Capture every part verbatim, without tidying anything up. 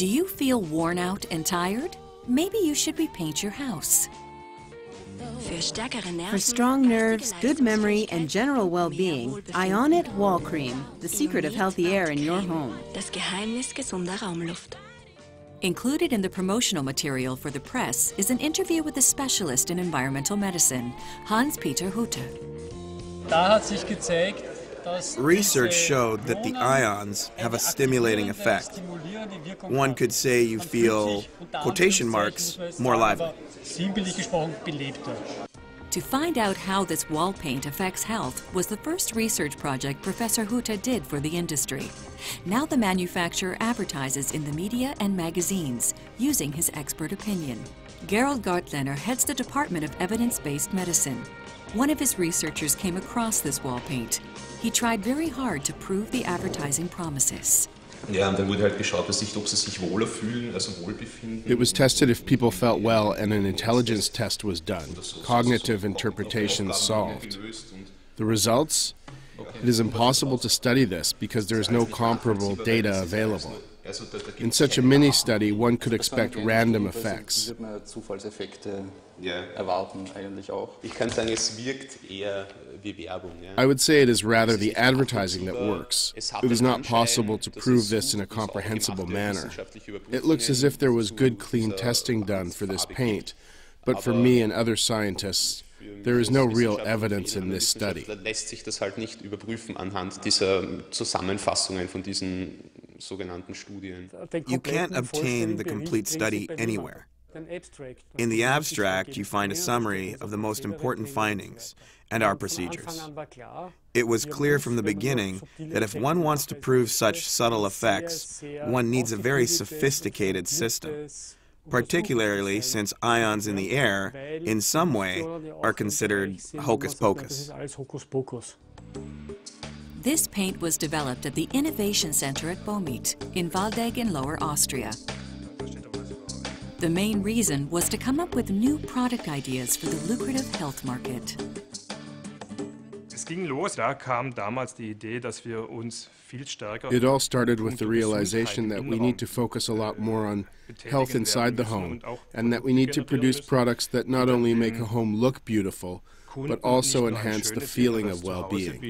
Do you feel worn out and tired? Maybe you should repaint your house. For strong nerves, good memory, and general well-being, IONIT Wall Cream, the secret of healthy air in your home. Included in the promotional material for the press is an interview with a specialist in environmental medicine, Hans-Peter Hutter. Research showed that the ions have a stimulating effect. One could say you feel, quotation marks, more lively. To find out how this wall paint affects health was the first research project Professor Hutter did for the industry. Now the manufacturer advertises in the media and magazines, using his expert opinion. Gerald Gartlehner heads the Department of Evidence-Based Medicine. One of his researchers came across this wall paint. He tried very hard to prove the advertising promises. It was tested if people felt well, and an intelligence test was done. Cognitive interpretations solved. The results? It is impossible to study this because there is no comparable data available. In such a mini-study, one could expect random effects. I would say it is rather the advertising that works. It is not possible to prove this in a comprehensible manner. It looks as if there was good, clean testing done for this paint, but for me and other scientists, there is no real evidence in this study. You can't obtain the complete study anywhere. In the abstract, you find a summary of the most important findings and our procedures. It was clear from the beginning that if one wants to prove such subtle effects, one needs a very sophisticated system, particularly since ions in the air, in some way, are considered hocus-pocus. This paint was developed at the Innovation Center at Baumit in Waldegg in Lower Austria. The main reason was to come up with new product ideas for the lucrative health market. It all started with the realization that we need to focus a lot more on health inside the home, and that we need to produce products that not only make a home look beautiful, but also enhance the feeling of well-being.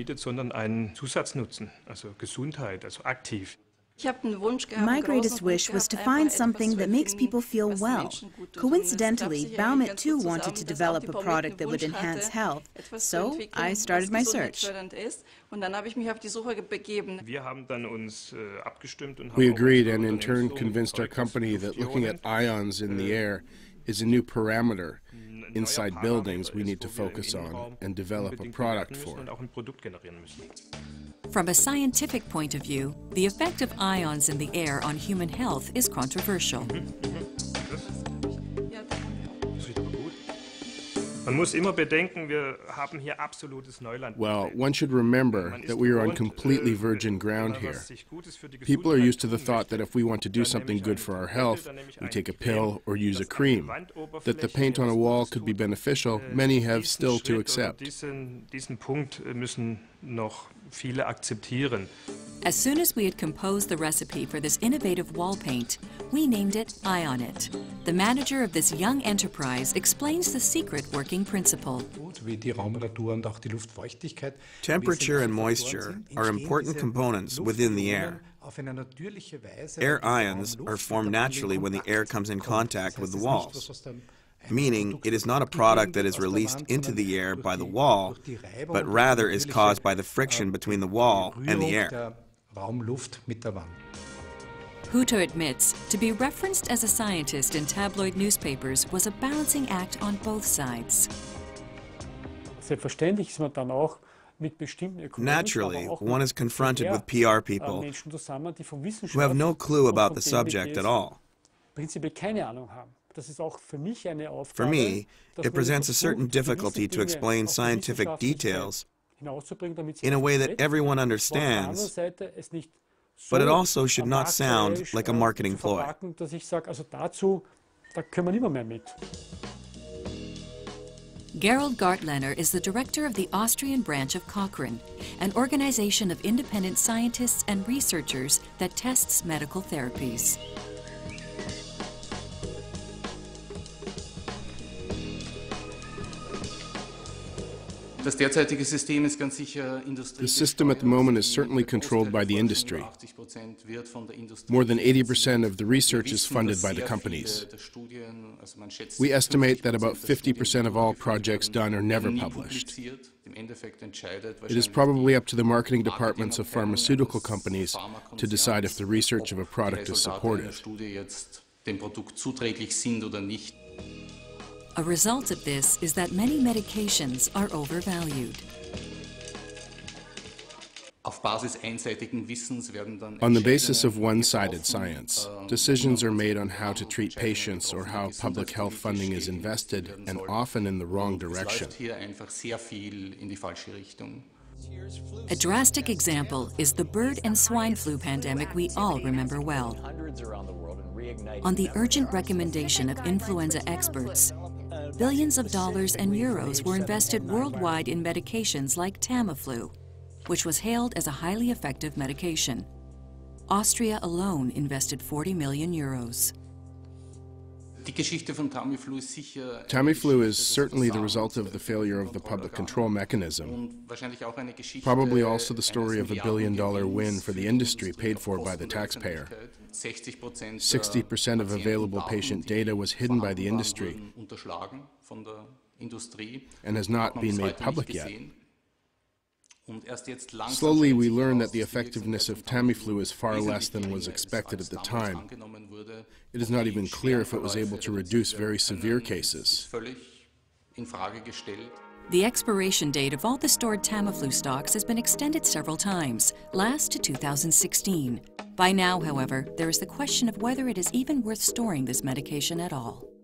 My greatest wish was to find something that makes people feel well. Coincidentally, Baumit too wanted to develop a product that would enhance health, so I started my search. We agreed and in turn convinced our company that looking at ions in the air is a new parameter inside buildings we need to focus on and develop a product for. From a scientific point of view, the effect of ions in the air on human health is controversial. Well, one should remember that we are on completely virgin ground here. People are used to the thought that if we want to do something good for our health, we take a pill or use a cream. That the paint on a wall could be beneficial, many have still to accept. As soon as we had composed the recipe for this innovative wall paint, we named it IONIT. The manager of this young enterprise explains the secret working principle. Temperature and moisture are important components within the air. Air ions are formed naturally when the air comes in contact with the walls, meaning it is not a product that is released into the air by the wall, but rather is caused by the friction between the wall and the air. Hutter admits to be referenced as a scientist in tabloid newspapers was a balancing act on both sides. Naturally, one is confronted with P R people who have no clue about the subject at all. For me, it presents a certain difficulty to explain scientific details in a way that everyone understands, but it also should not sound like a marketing ploy. Gerald Gartlehner is the director of the Austrian branch of Cochrane, an organization of independent scientists and researchers that tests medical therapies. The system at the moment is certainly controlled by the industry. More than eighty percent of the research is funded by the companies. We estimate that about fifty percent of all projects done are never published. It is probably up to the marketing departments of pharmaceutical companies to decide if the research of a product is supported. A result of this is that many medications are overvalued. On the basis of one-sided science, decisions are made on how to treat patients or how public health funding is invested, and often in the wrong direction. A drastic example is the bird and swine flu pandemic we all remember well. On the urgent recommendation of influenza experts, billions of dollars and euros were invested worldwide in medications like Tamiflu, which was hailed as a highly effective medication. Austria alone invested forty million euros. Tamiflu is certainly the result of the failure of the public control mechanism, probably also the story of a billion-dollar win for the industry paid for by the taxpayer. sixty percent of available patient data was hidden by the industry and has not been made public yet. Slowly we learn that the effectiveness of Tamiflu is far less than was expected at the time. It is not even clear if it was able to reduce very severe cases. The expiration date of all the stored Tamiflu stocks has been extended several times, last to two thousand sixteen. By now, however, there is the question of whether it is even worth storing this medication at all.